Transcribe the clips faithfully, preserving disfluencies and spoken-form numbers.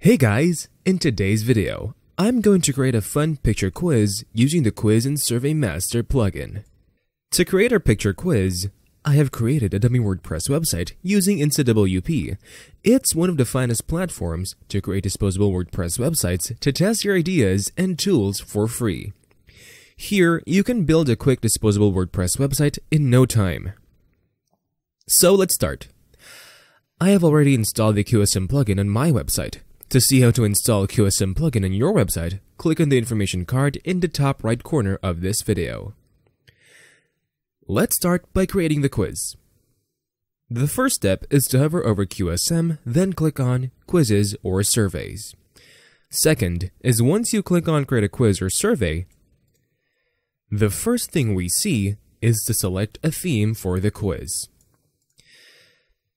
Hey guys, in today's video, I'm going to create a fun picture quiz using the Quiz and Survey Master plugin. To create our picture quiz, I have created a dummy WordPress website using InstaWP. It's one of the finest platforms to create disposable WordPress websites to test your ideas and tools for free. Here, you can build a quick disposable WordPress website in no time. So let's start. I have already installed the Q S M plugin on my website. To see how to install Q S M plugin on your website, click on the information card in the top right corner of this video. Let's start by creating the quiz. The first step is to hover over Q S M, then click on Quizzes or Surveys. Second is once you click on Create a Quiz or Survey, the first thing we see is to select a theme for the quiz.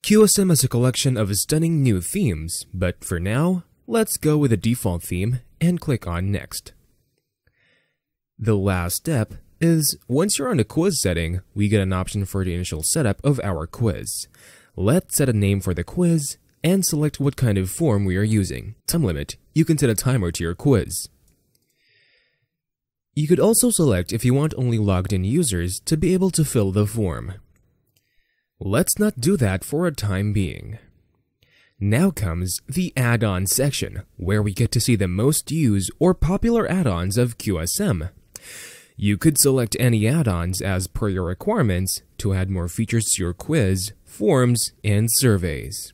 Q S M has a collection of stunning new themes, but for now, let's go with the default theme and click on Next. The last step is, once you're on the quiz setting, we get an option for the initial setup of our quiz. Let's set a name for the quiz and select what kind of form we are using. Time limit, you can set a timer to your quiz. You could also select if you want only logged in users to be able to fill the form. Let's not do that for a time being. Now comes the add-on section, where we get to see the most used or popular add-ons of Q S M. You could select any add-ons as per your requirements to add more features to your quiz, forms, and surveys.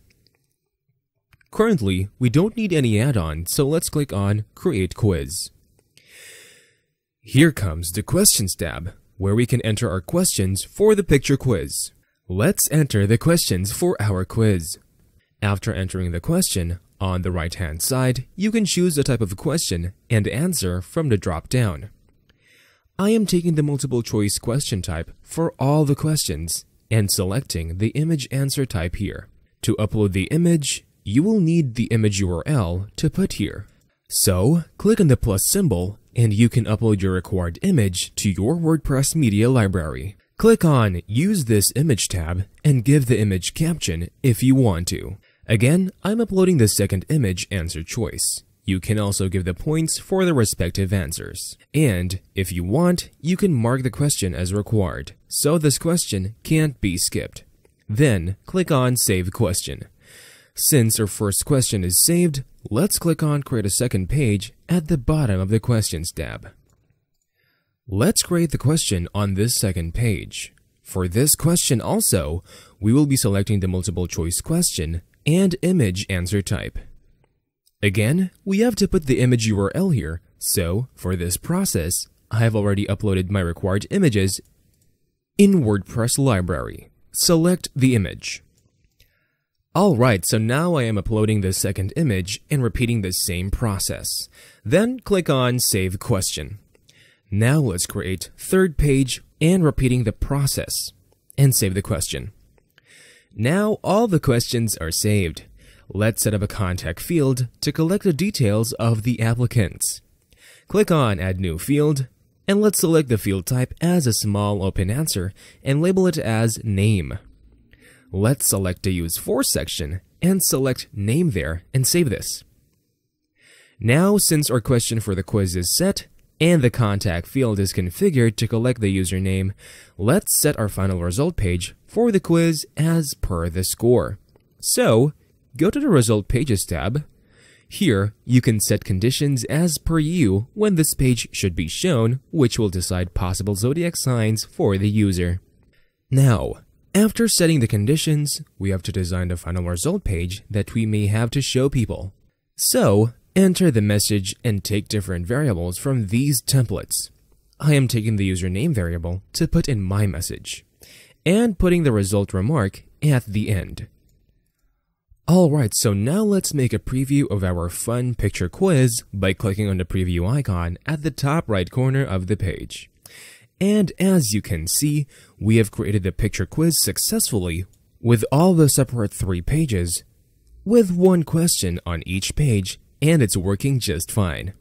Currently, we don't need any add-ons, so let's click on Create Quiz. Here comes the Questions tab, where we can enter our questions for the picture quiz. Let's enter the questions for our quiz. After entering the question, on the right-hand side, you can choose the type of question and answer from the drop-down. I am taking the multiple-choice question type for all the questions and selecting the image answer type here. To upload the image, you will need the image U R L to put here. So, click on the plus symbol and you can upload your required image to your WordPress media library. Click on Use this image tab and give the image caption if you want to. Again, I'm uploading the second image answer choice. You can also give the points for the respective answers. And if you want, you can mark the question as required, so this question can't be skipped. Then click on Save Question. Since our first question is saved, let's click on Create a Second Page at the bottom of the Questions tab. Let's create the question on this second page. For this question also, we will be selecting the multiple choice question and image answer type. Again, we have to put the image U R L here, so for this process, I have already uploaded my required images in WordPress library. Select the image. Alright, so now I am uploading the second image and repeating the same process. Then click on Save Question. Now let's create third page and repeating the process and save the question. Now all the questions are saved. Let's set up a contact field to collect the details of the applicants. Click on Add New Field and let's select the field type as a small open answer and label it as Name. Let's select the Use For section and select Name there and save this. Now since our question for the quiz is set, and the contact field is configured to collect the username, let's set our final result page for the quiz as per the score. So, go to the Result Pages tab. Here, you can set conditions as per you when this page should be shown, which will decide possible zodiac signs for the user. Now, after setting the conditions, we have to design the final result page that we may have to show people. So, enter the message and take different variables from these templates. I am taking the username variable to put in my message and putting the result remark at the end. Alright, so now let's make a preview of our fun picture quiz by clicking on the preview icon at the top right corner of the page. And as you can see, we have created the picture quiz successfully with all the separate three pages with one question on each page, and it's working just fine.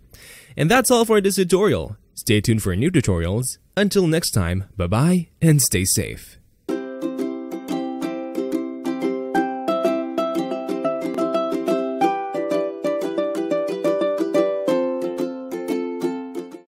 And that's all for this tutorial. Stay tuned for new tutorials. Until next time, bye-bye and stay safe.